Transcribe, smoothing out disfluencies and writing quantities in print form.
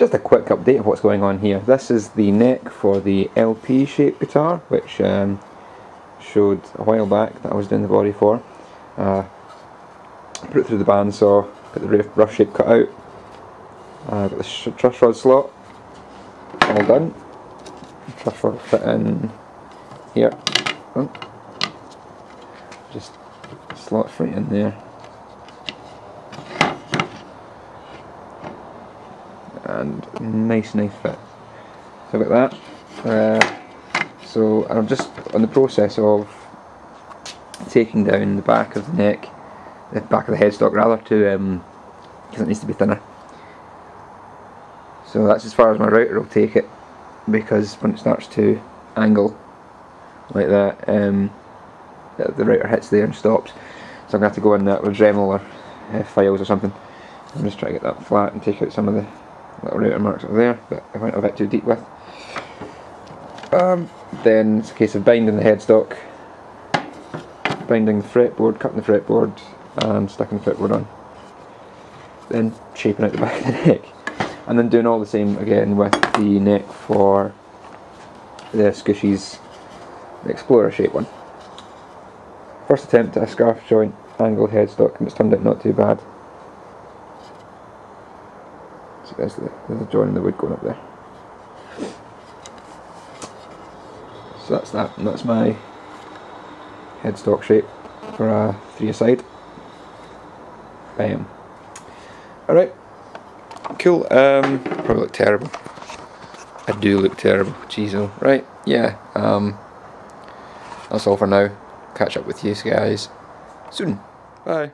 Just a quick update of what's going on here. This is the neck for the LP shaped guitar, which showed a while back that I was doing the body for. Put it through the bandsaw, got the rough shape cut out, got the truss rod slot all done. Truss rod fit in here, just slot right in there. And nice fit. So like that. So I'm just on the process of taking down the back of the neck, the back of the headstock rather, to because it needs to be thinner. So that's as far as my router will take it, because when it starts to angle like that, the router hits there and stops. So I'm going to have to go in that with Dremel or files or something. I'm just trying to get that flat and take out some of the little router marks over there that I went a bit too deep with. Then it's a case of binding the headstock, binding the fretboard, cutting the fretboard and sticking the fretboard on. Then shaping out the back of the neck. And then doing all the same again with the neck for the Scooshies, the Explorer shape one. First attempt at a scarf joint angled headstock, and it's turned out not too bad. So there's the joint in the wood going up there. So that's that, and that's my headstock shape for a 3-a-side. Bam. Alright, cool. Probably look terrible. I do look terrible, jeez-o. Right, yeah. That's all for now. Catch up with you guys soon. Bye.